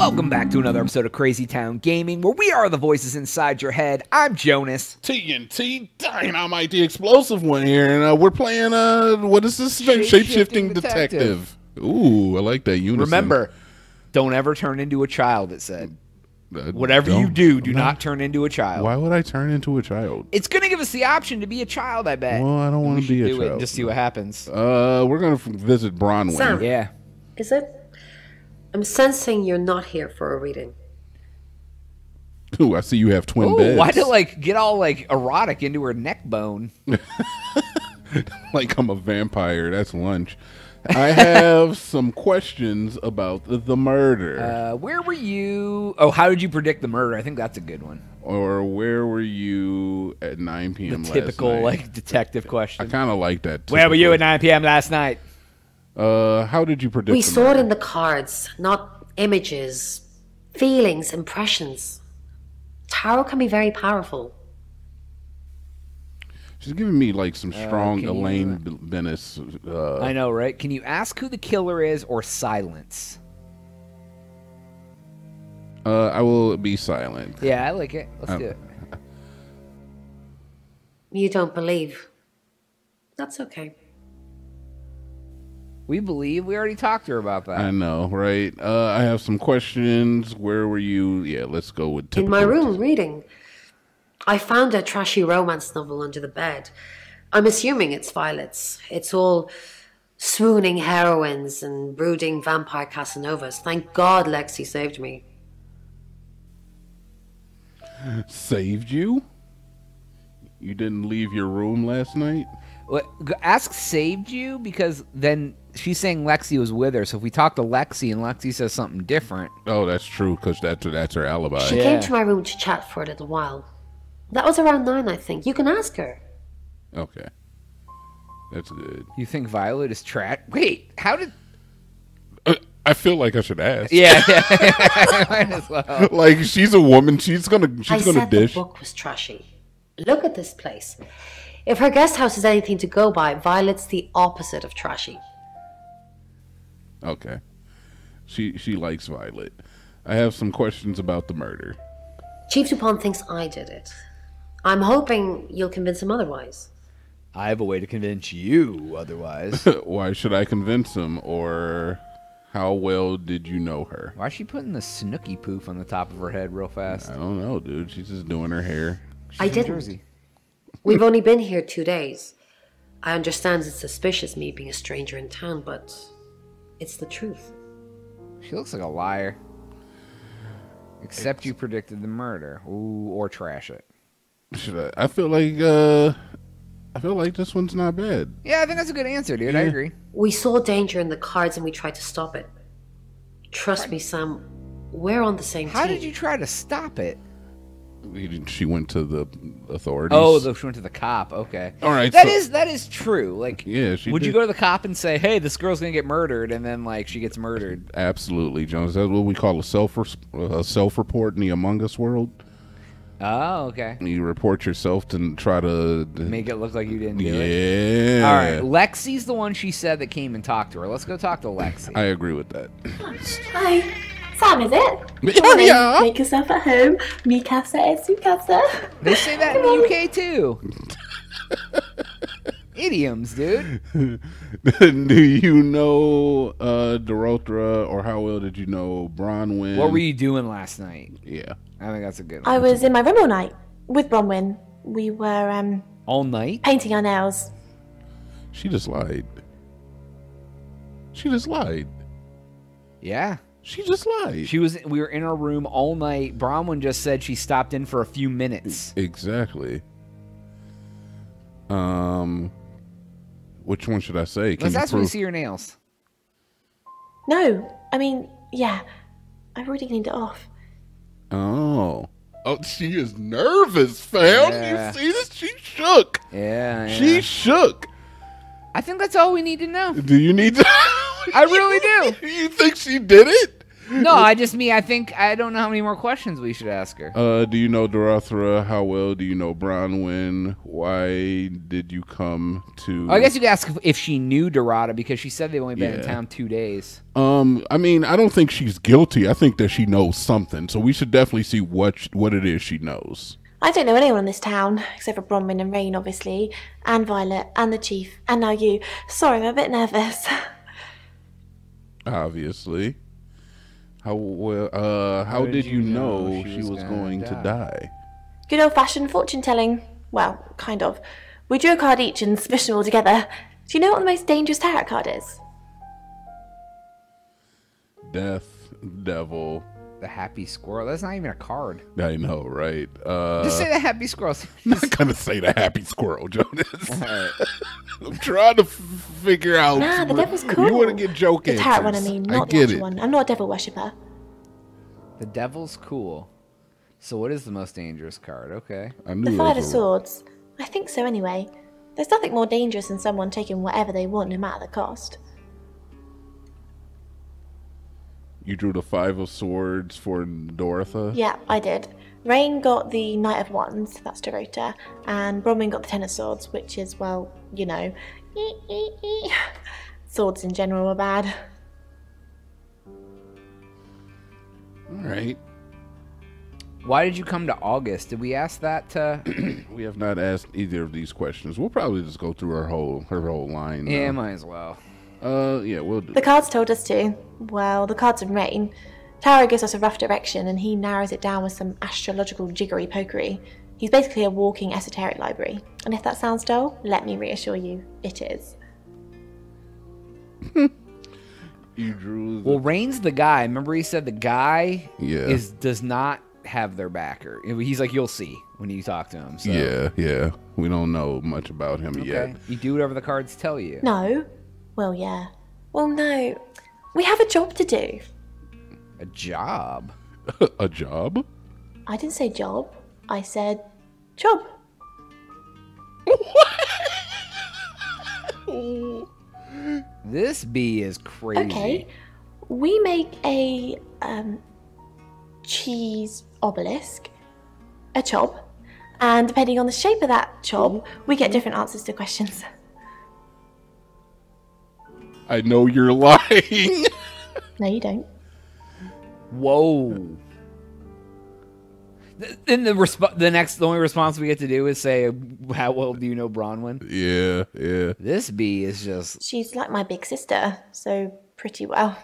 Welcome back to another episode of Crazy Town Gaming, where we are the voices inside your head. I'm Jonas. TNT, Dynamite, the Explosive One here, and we're playing, what is this? Shapeshifting Detective. Ooh, I like that unison. Remember, don't ever turn into a child, it said. Whatever you do, do not turn into a child. Why would I turn into a child? It's going to give us the option to be a child, I bet. Well, I don't want to be a child. It and just see what happens. We're going to visit Bronwyn. Sam, yeah. Is it? I'm sensing you're not here for a reading. Ooh, I see you have twin beds. Why'd it get all erotic into her neck bone? Like I'm a vampire. That's lunch. I have some questions about the murder. Where were you? Oh, how did you predict the murder? I think that's a good one. Or where were you at 9 p.m. last night? Typical detective question. I kind of like that. Typical. Where were you at 9 p.m. last night? How did you predict? We saw it in the cards, not images, feelings, impressions. Tarot can be very powerful. She's giving me some strong Elaine Bennis. I know, right? Can you ask who the killer is or silence? I will be silent. Yeah, I like it. Let's do it. You don't believe. That's okay. We believe. We already talked to her about that. I know, right? I have some questions. Where were you? Yeah, let's go with typical. In my room, reading. I found a trashy romance novel under the bed. I'm assuming it's Violet's. It's all swooning heroines and brooding vampire Casanovas. Thank God Lexi saved me. Saved you? You didn't leave your room last night? Ask saved you, because then she's saying Lexi was with her. So if we talk to Lexi and Lexi says something different. Oh, that's true, because that's her alibi. She came to my room to chat for a little while. That was around 9, I think. You can ask her. Okay. That's good. You think Violet is trapped? Wait, how did... I feel like I should ask. Yeah. Might as well. She's a woman. She's gonna dish. I said the book was trashy. Look at this place. If her guest house is anything to go by, Violet's the opposite of trashy. Okay. She likes Violet. I have some questions about the murder. Chief Dupont thinks I did it. I'm hoping you'll convince him otherwise. I have a way to convince you otherwise. Why should I convince him, or how well did you know her? Why is she putting the snooky poof on the top of her head real fast? I don't know, dude. She's just doing her hair. She's in Jersey. We've only been here 2 days. I understand it's suspicious, me being a stranger in town, but it's the truth. She looks like a liar. Except you predicted the murder. Ooh, or trash it. Should I? I feel like this one's not bad. Yeah, I think that's a good answer, dude. Yeah. I agree. We saw danger in the cards and we tried to stop it. Trust me, Sam. We're on the same team. How did you try to stop it? She went to the authorities. Oh, she went to the cop. Okay. All right. That is true. Yeah, would you go to the cop and say, hey, this girl's going to get murdered, and then, she gets murdered? Absolutely, Jones. That's what we call a self-report in the Among Us world. Oh, okay. You report yourself to try to... make it look like you didn't do it. Yeah. All right. Lexi's the one she said that came and talked to her. Let's go talk to Lexi. I agree with that. Hi. Sam, is it? Morning. Yeah. Make yourself at home. Mi casa es su casa. They say that in the UK too. Idioms, dude. Do you know Dorota, or how well did you know Bronwyn? What were you doing last night? Yeah. I think that's a good one. I was in my room all night with Bronwyn. We were all night? Painting our nails. She just lied. She just lied. Yeah. She just lied. We were in her room all night. Bronwyn just said she stopped in for a few minutes. Exactly. Which one should I say? That's when you see your nails. No, I mean, yeah, I've already cleaned it off. Oh. Oh, she is nervous, fam. Yeah. You see this? She shook. Yeah. She shook. I think that's all we need to know. Do you need to? I really do. You think she did it? No, I don't know how many more questions we should ask her. Do you know Dorota? How well do you know Bronwyn? Why did you come to... I guess you could ask if she knew Dorota, because she said they've only been in town 2 days. I mean, I don't think she's guilty. I think that she knows something. So we should definitely see what it is she knows. I don't know anyone in this town, except for Bronwyn and Rain, obviously, and Violet, and the Chief, and now you. Sorry, I'm a bit nervous. Obviously. How well? How did you know she was going to die? Good old-fashioned fortune-telling. Well, kind of. We drew a card each and smushed them all together. Do you know what the most dangerous tarot card is? Death, devil. The happy squirrel. That's not even a card. I know, right? Just say the happy squirrel. I'm not gonna say the happy squirrel, Jonas. I'm trying to figure out. Nah, the devil's cool. You want to get joking? The tarot one, I mean, not the one. I'm not a devil worshipper. The devil's cool. So what is the most dangerous card? Okay, I knew the five of swords. I think so anyway. There's nothing more dangerous than someone taking whatever they want, no matter the cost. You drew the five of swords for Dorota? Yeah, I did. Rain got the knight of wands, that's Dorota, and Bronwyn got the ten of swords, which is, well, you know, swords in general are bad. Alright. Why did you come to August? Did we ask that to... We have not asked either of these questions. We'll probably just go through her whole line. Yeah, might as well. Yeah, we'll do. The cards told us to. Well, the cards in Rain. Tarot gives us a rough direction, and he narrows it down with some astrological jiggery-pokery. He's basically a walking esoteric library. And if that sounds dull, let me reassure you, it is. You drew the... Well, Rain's the guy. Remember he said the guy does not have their backer. He's like, you'll see when you talk to him. So. Yeah. We don't know much about him yet. You do whatever the cards tell you. No. Well, yeah. Well, no. We have a job to do. A job? A job? I didn't say job. I said job. This bee is crazy. Okay. We make a cheese obelisk, a chob, and depending on the shape of that chob, we get different answers to questions. I know you're lying. No, you don't. Whoa. Then the only response we get to do is say, how well do you know Bronwyn? Yeah. This bee is just... She's like my big sister, so pretty well.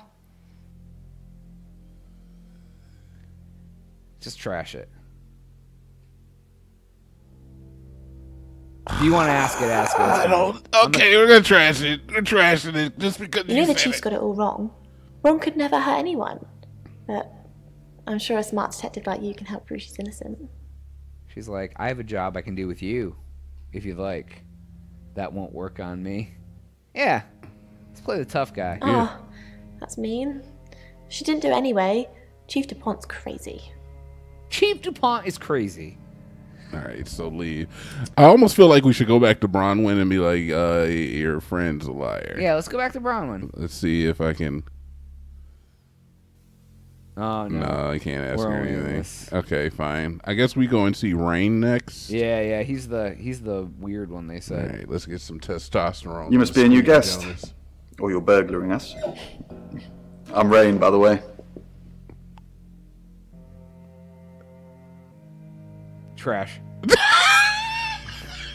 Just trash it. If you want to ask it. I don't. Okay, we're gonna trash it. We're trashing it just because you know the Chief's got it all wrong. Wrong could never hurt anyone, but I'm sure a smart detective like you can help prove she's innocent. She's like, I have a job I can do with you, if you'd like. That won't work on me. Yeah, let's play the tough guy. Oh, that's mean. She didn't do it anyway. Chief Dupont's crazy. Chief Dupont is crazy. All right, so leave. I almost feel like we should go back to Bronwyn and be like, your friend's a liar. Yeah, let's go back to Bronwyn. Let's see if I can... Oh, no. No, I can't ask her anything. Okay, fine. I guess we go and see Rain next. Yeah, he's the weird one, they said. All right, let's get some testosterone. You must be a new guest. Jealous. Or you're burglaring us. I'm Rain, by the way. Trash.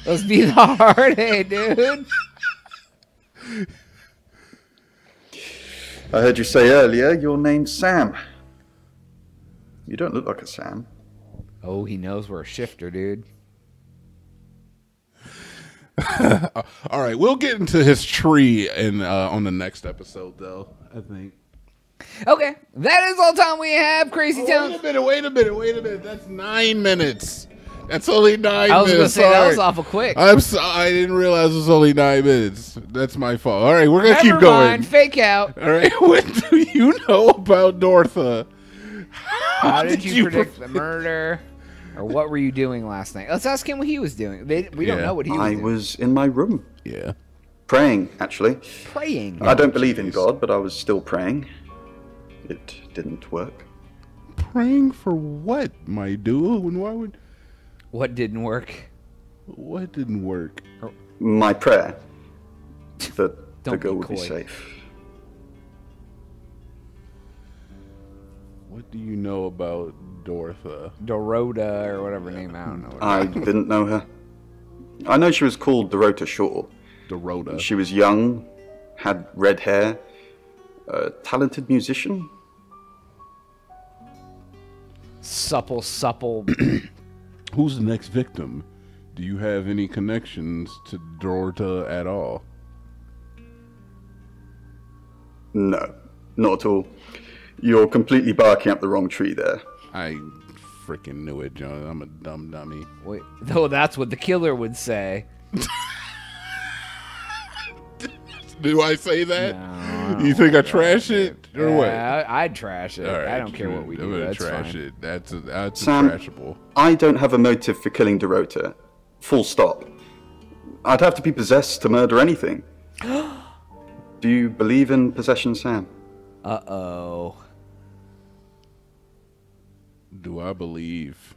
Those be the hard, hey, dude. I heard you say earlier your name's Sam. You don't look like a Sam. Oh, he knows we're a shifter, dude. All right, we'll get into his tree on the next episode, though, I think. Okay, that is all time we have, Crazy Town. Wait a minute. That's 9 minutes. That's only 9 minutes. I was going to say, that was awful quick. I'm sorry. I didn't realize it was only 9 minutes. That's my fault. All right, we're going to keep going. Never mind. Fake out. All right, what do you know about Dorota? How did you predict the murder? Or what were you doing last night? Let's ask him what he was doing. We don't know what he was doing. I was in my room. Yeah. Praying, actually. Praying? I don't believe in God, but I was still praying. it didn't work. Praying for what, my duo? And why would... What didn't work? What didn't work? My prayer. That the girl would be safe. What do you know about Dorotha? Dorota or whatever name, I don't know. I didn't know her. I know she was called Dorota Shaw. Dorota. She was young, had red hair, a talented musician. Supple. Who's the next victim? Do you have any connections to Dorota at all? No, not at all. You're completely barking up the wrong tree there. I freaking knew it, John. I'm a dumb dummy. Wait, though that's what the killer would say. Do I say that? No, you think I trash it? Or yeah, what? I'd trash it. Right, I don't care what we do. That's trash fine. It. That's Sam, trashable. I don't have a motive for killing Dorota. Full stop. I'd have to be possessed to murder anything. Do you believe in possession, Sam? Uh-oh. Do I believe?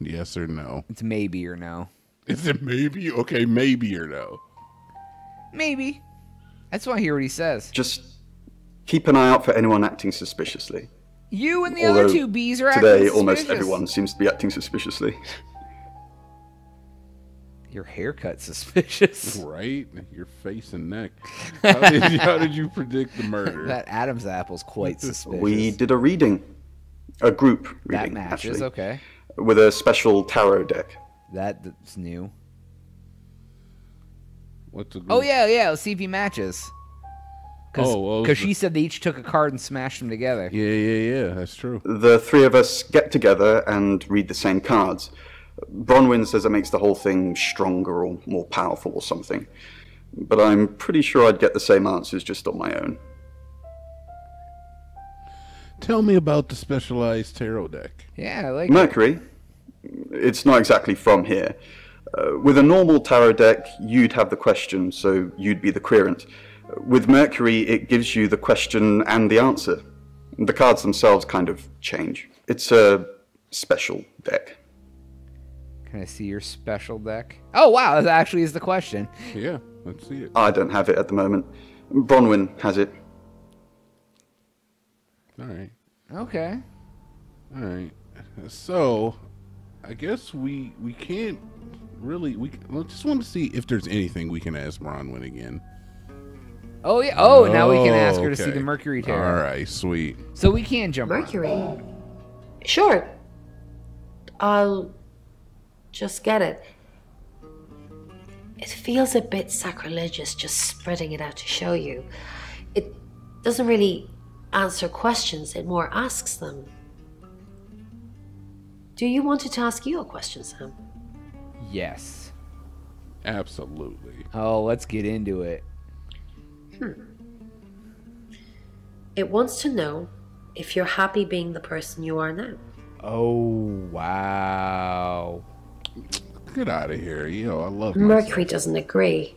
Yes or no? It's maybe or no. Is it maybe? Okay, maybe or no. Maybe. I just want to hear what he says. Just keep an eye out for anyone acting suspiciously. You and the other two bees are acting suspiciously. Today, almost everyone seems to be acting suspiciously. Your haircut's suspicious. Right? Your face and neck. How did you predict the murder? That Adam's apple's quite suspicious. We did a reading. A group reading, that matches, actually. Okay. With a special tarot deck. That's new. What's a group? Oh, yeah. Let's see if he matches. Because she said they each took a card and smashed them together. Yeah. That's true. The three of us get together and read the same cards. Bronwyn says it makes the whole thing stronger or more powerful or something. But I'm pretty sure I'd get the same answers just on my own. Tell me about the specialized tarot deck. Yeah, I like Mercury. It's not exactly from here. With a normal tarot deck, you'd have the question, so you'd be the querent. With Mercury, it gives you the question and the answer. The cards themselves kind of change. It's a special deck. Can I see your special deck? Oh, wow, that actually is the question. Yeah, let's see it. I don't have it at the moment. Bronwyn has it. All right. Okay. All right. So, I guess we can't really... We just want to see if there's anything we can ask Bronwyn again. Oh, yeah. Oh, now we can ask her to see the Mercury tarot. All right, sweet. So we can jump Mercury. On. Sure. I'll... just get it. It feels a bit sacrilegious just spreading it out to show you. It doesn't really answer questions, it more asks them. Do you want it to ask you a question, Sam? Yes. Absolutely. Oh, let's get into it. It wants to know if you're happy being the person you are now. Oh, wow. Get out of here. You know, I love Mercury myself. Doesn't agree.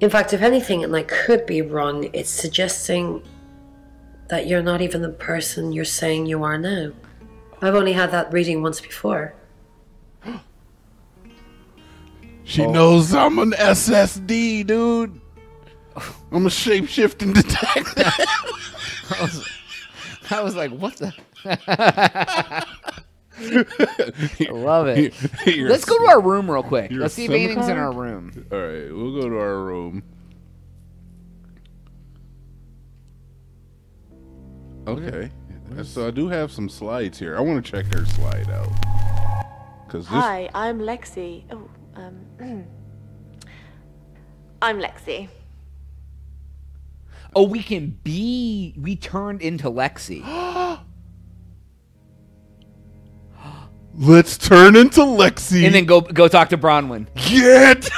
In fact, if anything, and I could be wrong, it's suggesting that you're not even the person you're saying you are now. I've only had that reading once before. She knows I'm an SSD, dude. I'm a shapeshifting detective. I was like, what the? I love it. Let's go to our room real quick. Let's see if anything's in our room. All right, we'll go to our room. Okay. So I do have some slides here. I want to check her slide out. Hi, I'm Lexi. I'm Lexi. Oh, we turned into Lexi. Let's turn into Lexi. And then go talk to Bronwyn. Get!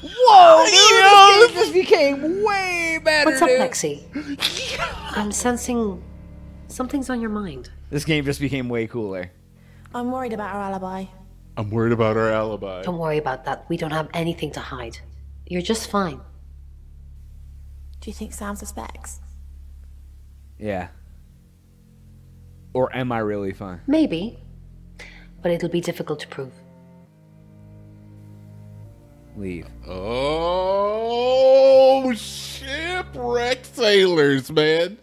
Whoa, dude, this became way better. What's up, dude? Lexi? I'm sensing something's on your mind. This game just became way cooler. I'm worried about our alibi. Don't worry about that. We don't have anything to hide. You're just fine. Do you think Sam suspects? Yeah. Or am I really fine? Maybe. But it'll be difficult to prove. Leave. Oh, shipwreck sailors, man.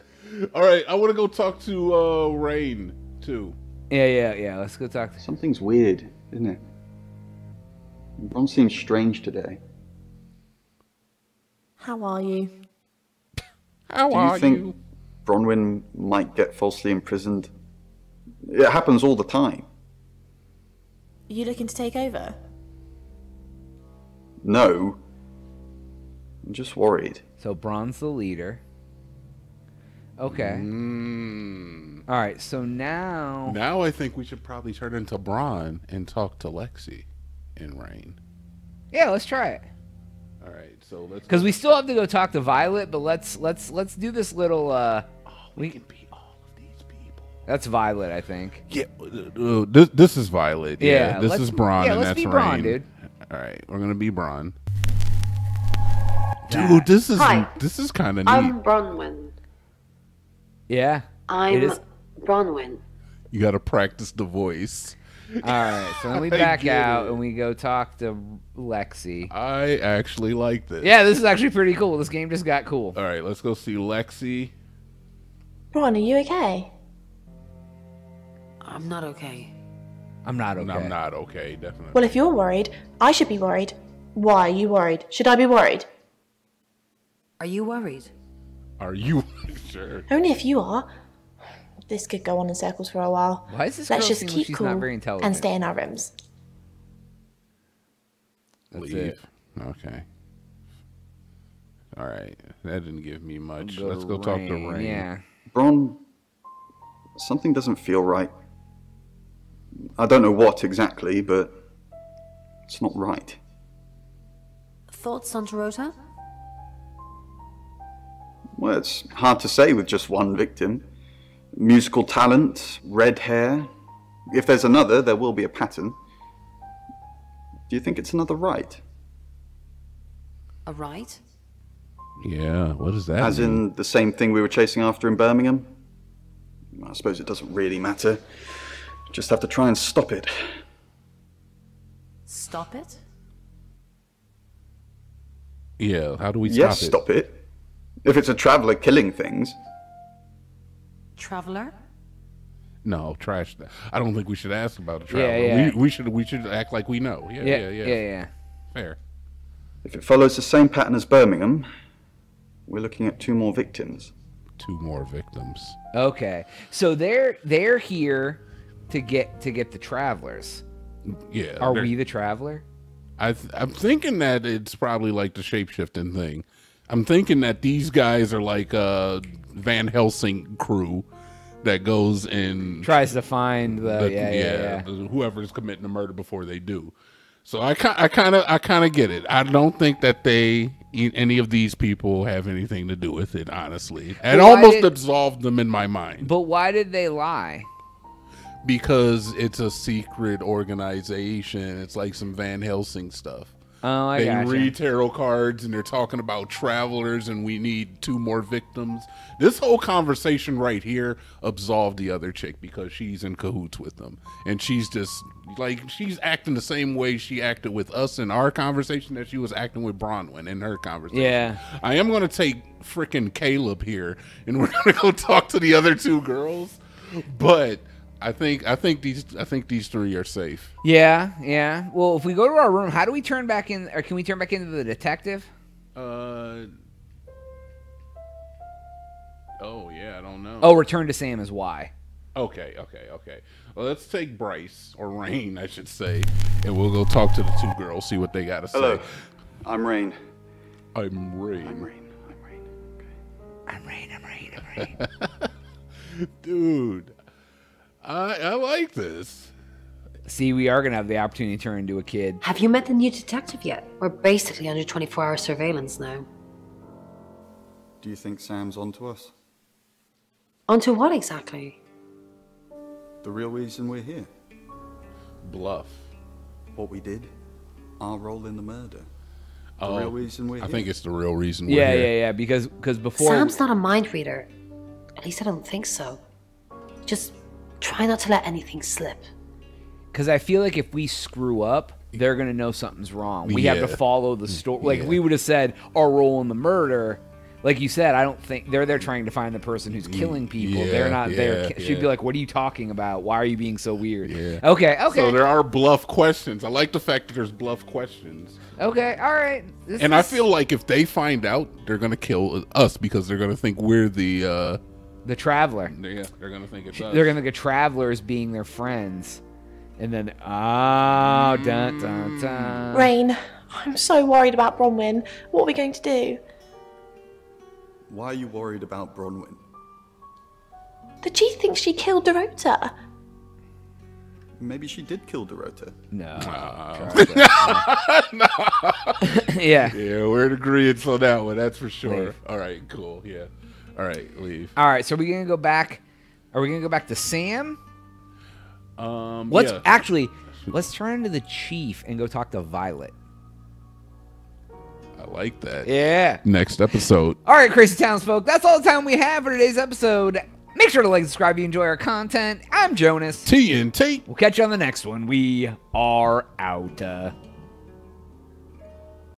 All right, I want to go talk to Rain, too. Yeah. Let's go talk to Something's weird, isn't it? Everyone seems strange today. How are you? Do you think Bronwyn might get falsely imprisoned? It happens all the time. You looking to take over? No. I'm just worried. So Bron's the leader. Okay. Mm. All right, so now... Now I think we should probably turn into Bron and talk to Lexi and Rain. Yeah, let's try it. All right, so let's. Because we still have to go talk to Violet, but let's do this little. We can beat all of these people. That's Violet, I think. Yeah, this is Violet. Yeah, this is Bron, and that's Rain. Yeah, let's be Bron, dude. All right, we're gonna be Bron. Dude, this is kind of neat. I'm Bronwyn. Yeah. I'm Bronwyn. You gotta practice the voice. All right, so then we back out and we go talk to Lexi. I actually like this. Yeah, this is actually pretty cool. This game just got cool. All right, let's go see Lexi. Bron, are you okay? I'm not okay. I'm not okay. I'm not okay, definitely. Well, if you're worried, I should be worried. Why are you worried? Should I be worried? Are you worried? Are you sure? Only if you are. This could go on in circles for a while. Why is this Let's just keep cool and stay in our rooms. That's it. Okay. All right. That didn't give me much. Let's go talk to Rain. Yeah. Bron, something doesn't feel right. I don't know what exactly, but it's not right. Thoughts on Dorota? Well, it's hard to say with just one victim. Musical talent, red hair. If there's another, there will be a pattern. Do you think it's another right? A right? Yeah, what does that mean? As in the same thing we were chasing after in Birmingham? I suppose it doesn't really matter. Just have to try and stop it. Stop it? Yeah, how do we stop it? Yes, stop it. If it's a traveler killing things. Traveler? No, trash. I don't think we should ask about the traveler. Yeah. We should act like we know. Yeah. Fair. If it follows the same pattern as Birmingham, we're looking at 2 more victims. 2 more victims. Okay, so they're here to get the travelers. Yeah. Are we the traveler? I'm thinking that it's probably like the shapeshifting thing. I'm thinking that these guys are like a Van Helsing crew that goes and tries to find the whoever's committing the murder before they do. So I kind of get it. I don't think that any of these people have anything to do with it, honestly. It almost absolved them in my mind. But why did they lie? Because it's a secret organization. It's like some Van Helsing stuff. Oh, I gotcha. They read tarot cards and they're talking about travelers and we need 2 more victims. This whole conversation right here absolved the other chick because she's in cahoots with them. And she's just like, she's acting the same way she acted with us in our conversation that she was acting with Bronwyn in her conversation. Yeah. I am going to take freaking Caleb here and we're going to go talk to the other 2 girls. But... I think these 3 are safe. Yeah. Well, if we go to our room, how do we turn back in? Or can we turn back into the detective? Oh yeah, I don't know. Oh, return to Sam is why. Okay. Well, let's take Bryce or Rain, I should say, and we'll go talk to the 2 girls, see what they got to say. Hello, I'm Rain. I'm Rain. Dude. I like this. See, we are going to have the opportunity to turn into a kid. Have you met the new detective yet? We're basically under 24-hour surveillance now. Do you think Sam's onto us? Onto what exactly? The real reason we're here. Bluff. What we did, our role in the murder. The real reason we're here. I think it's the real reason we're here. Yeah, because before... Sam's not a mind reader. At least I don't think so. Just try not to let anything slip. Because I feel like if we screw up, they're going to know something's wrong. We have to follow the story. Like, we would have said our role in the murder. Like you said, I don't think they're there trying to find the person who's killing people. They're not there. She'd be like, what are you talking about? Why are you being so weird? Okay, okay. So there are bluff questions. I like the fact that there's bluff questions. Okay, all right. I feel like if they find out, they're going to kill us because they're going to think we're the traveler. Yeah, they're going to think it's us. They're going to get travelers being their friends. And then, oh, dun, dun, dun. Rain, I'm so worried about Bronwyn. What are we going to do? Why are you worried about Bronwyn? The chief thinks she killed Dorota. Maybe she did kill Dorota. No. No. Yeah. Yeah, we're in agreement on that one, that's for sure. Leave. All right, cool, yeah. All right, leave. All right, so are we going to go back? Are we going to go back to Sam? Let's turn to the chief and go talk to Violet. I like that. Yeah. Next episode. All right, Crazy Townsfolk, that's all the time we have for today's episode. Make sure to like and subscribe if you enjoy our content. I'm Jonas. TNT. We'll catch you on the next one. We are out.